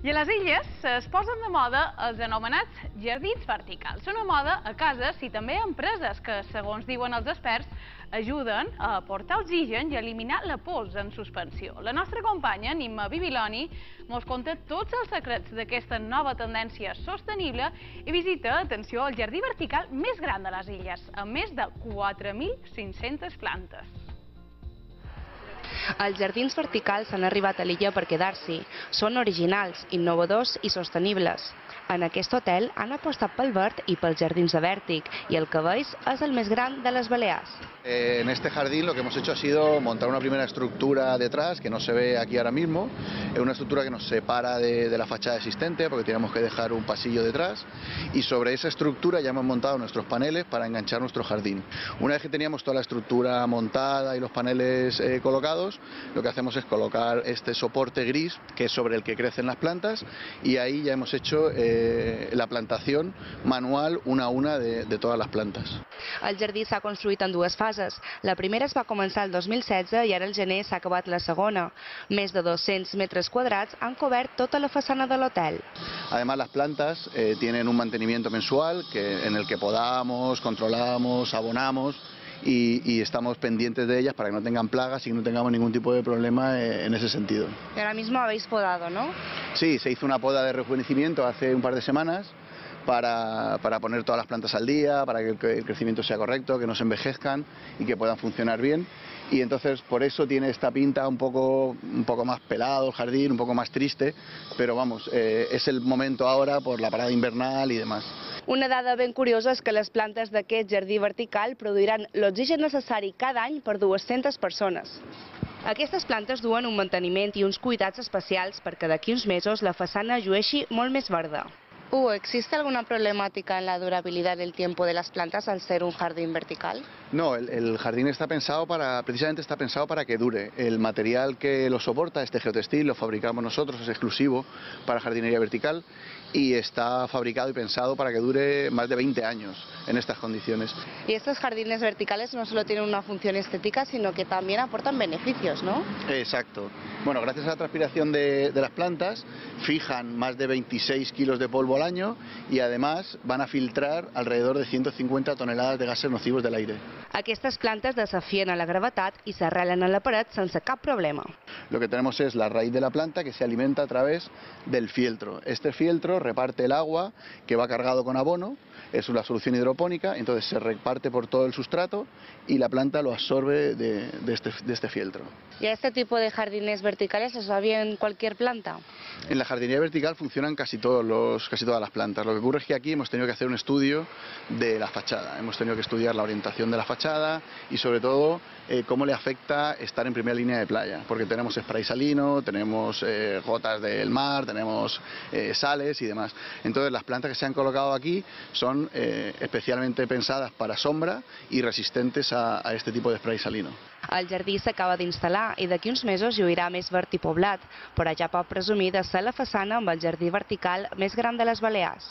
I a les illes es posen de moda els anomenats jardins verticals. Són a moda a cases i també a empreses que, segons diuen els experts, ajuden a aportar oxigen i a eliminar la pols en suspensió. La nostra companya, Inma Bibiloni, mos conta tots els secrets d'aquesta nova tendència sostenible i visita, atenció, el jardí vertical més gran de les illes, amb més de 4.500 plantes. Els jardins verticals han arribat a l'illa per quedar-s'hi. Són originals, innovadors i sostenibles. En aquest hotel han apostat pel verd i pels jardins de vèrtic, y el que veis es el más grande de las Baleares. En este jardín lo que hemos hecho ha sido montar una primera estructura detrás, que no se ve aquí ahora mismo. Es una estructura que nos separa de la fachada existente, porque teníamos que dejar un pasillo detrás, y sobre esa estructura ya hemos montado nuestros paneles para enganchar nuestro jardín. Una vez que teníamos toda la estructura montada y los paneles colocados, lo que hacemos es colocar este soporte gris, que es sobre el que crecen las plantas, y ahí ya hemos hecho la plantación manual una a una de todas las plantas. El jardí s'ha construït en dues fases. La primera es va començar el 2016 i ara el gener s'ha acabat la segona. Més de 200 metres quadrats han cobert tota la façana de l'hotel. Además, las plantas tienen un mantenimiento mensual en el que podamos, controlamos, abonamos, y estamos pendientes de ellas para que no tengan plagas y que no tengamos ningún tipo de problema en ese sentido. Y ahora mismo habéis podado, ¿no? Sí, se hizo una poda de rejuvenecimiento hace un par de semanas para poner todas las plantas al día, para que el crecimiento sea correcto, que no se envejezcan y que puedan funcionar bien. Y entonces por eso tiene esta pinta un poco más pelado el jardín, un poco más triste, pero vamos, es el momento ahora por la parada invernal y demás. Una dada ben curiosa és que les plantes d'aquest jardí vertical produiran l'oxigen necessari cada any per 200 persones. Aquestes plantes duen un manteniment i uns cuidats especials perquè d'aquí uns mesos la façana llueixi molt més verda. Hugo, ¿existe alguna problemática en la durabilidad del tiempo de las plantas al ser un jardín vertical? No, el jardín precisamente está pensado para que dure. El material que lo soporta, este geotextil, lo fabricamos nosotros, es exclusivo para jardinería vertical y está fabricado y pensado para que dure más de 20 años en estas condiciones. Y estos jardines verticales no solo tienen una función estética, sino que también aportan beneficios, ¿no? Exacto. Bueno, gracias a la transpiración de las plantas, fijan más de 26 kilos de polvo al año y además van a filtrar alrededor de 150 toneladas de gases nocivos del aire. Aquestes plantas desafían a la gravedad y se arrelan a la pared sense cap problema. Lo que tenemos es la raíz de la planta que se alimenta a través del fieltro. Este fieltro reparte el agua que va cargado con abono, es una solución hidropónica, entonces se reparte por todo el sustrato y la planta lo absorbe de este fieltro. ¿Y a este tipo de jardines verticales se va bien cualquier planta? En la jardinería vertical funcionan casi todas las plantas. Lo que ocurre es que aquí hemos tenido que hacer un estudio de la fachada, hemos tenido que estudiar la orientación de la fachada y sobre todo cómo le afecta estar en primera línea de playa, porque tenemos spray salino, tenemos gotas del mar, tenemos sales y demás. Entonces las plantas que se han colocado aquí son especialmente pensadas para sombra y resistentes a este tipo de spray salino. El jardí s'acaba d'instal·lar i d'aquí uns mesos lluirà més verd i poblat, però ja pot presumir de ser la façana amb el jardí vertical més gran de les Balears.